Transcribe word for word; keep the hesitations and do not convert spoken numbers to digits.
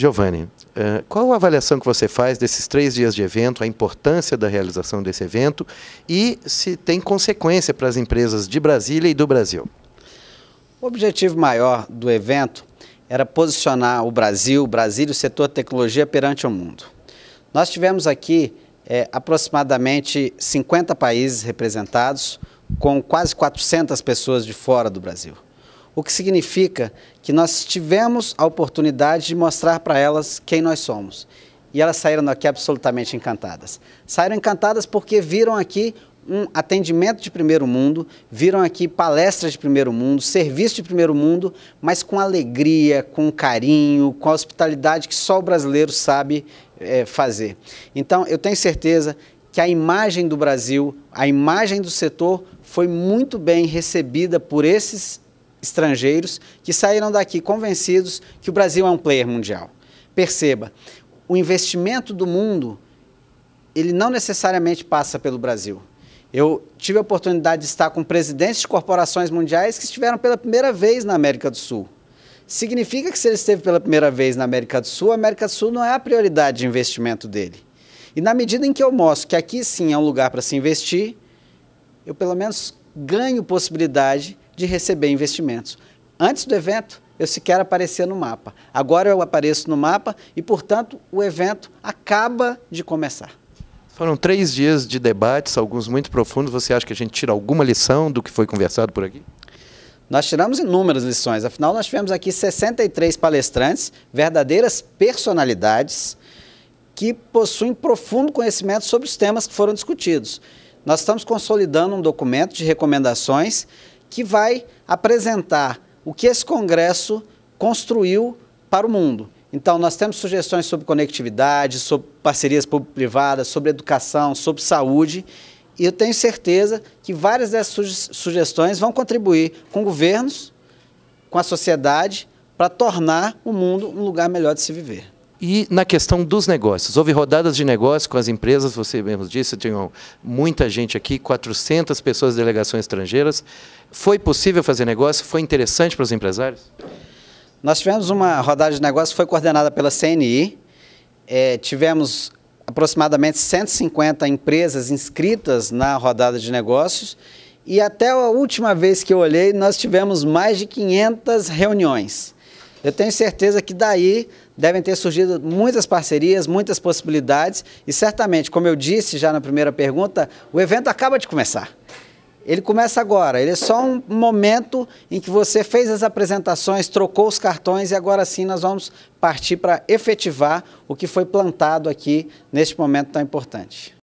Giovanni, qual a avaliação que você faz desses três dias de evento, a importância da realização desse evento e se tem consequência para as empresas de Brasília e do Brasil? O objetivo maior do evento era posicionar o Brasil, o Brasil e o setor tecnologia perante o mundo. Nós tivemos aqui é, aproximadamente cinquenta países representados, com quase quatrocentas pessoas de fora do Brasil. O que significa que nós tivemos a oportunidade de mostrar para elas quem nós somos. E elas saíram daqui absolutamente encantadas. Saíram encantadas porque viram aqui um atendimento de primeiro mundo, viram aqui palestras de primeiro mundo, serviço de primeiro mundo, mas com alegria, com carinho, com a hospitalidade que só o brasileiro sabe é, fazer. Então, eu tenho certeza que a imagem do Brasil, a imagem do setor foi muito bem recebida por esses estrangeiros que saíram daqui convencidos que o Brasil é um player mundial. Perceba, o investimento do mundo, ele não necessariamente passa pelo Brasil. Eu tive a oportunidade de estar com presidentes de corporações mundiais que estiveram pela primeira vez na América do Sul. Significa que se ele esteve pela primeira vez na América do Sul, a América do Sul não é a prioridade de investimento dele. E na medida em que eu mostro que aqui sim é um lugar para se investir, eu pelo menos ganho possibilidade de receber investimentos. Antes do evento, eu sequer aparecia no mapa. Agora eu apareço no mapa e, portanto, o evento acaba de começar. Foram três dias de debates, alguns muito profundos. Você acha que a gente tira alguma lição do que foi conversado por aqui? Nós tiramos inúmeras lições. Afinal, nós tivemos aqui sessenta e três palestrantes, verdadeiras personalidades, que possuem profundo conhecimento sobre os temas que foram discutidos. Nós estamos consolidando um documento de recomendações que vai apresentar o que esse Congresso construiu para o mundo. Então, nós temos sugestões sobre conectividade, sobre parcerias público-privadas, sobre educação, sobre saúde. E eu tenho certeza que várias dessas sugestões vão contribuir com governos, com a sociedade, para tornar o mundo um lugar melhor de se viver. E na questão dos negócios, houve rodadas de negócios com as empresas, você mesmo disse, tinha muita gente aqui, quatrocentas pessoas de delegações estrangeiras. Foi possível fazer negócio? Foi interessante para os empresários? Nós tivemos uma rodada de negócio que foi coordenada pela C N I, é, tivemos aproximadamente cento e cinquenta empresas inscritas na rodada de negócios e até a última vez que eu olhei nós tivemos mais de quinhentas reuniões. Eu tenho certeza que daí devem ter surgido muitas parcerias, muitas possibilidades e certamente, como eu disse já na primeira pergunta, o evento acaba de começar. Ele começa agora, ele é só um momento em que você fez as apresentações, trocou os cartões e agora sim nós vamos partir para efetivar o que foi plantado aqui neste momento tão importante.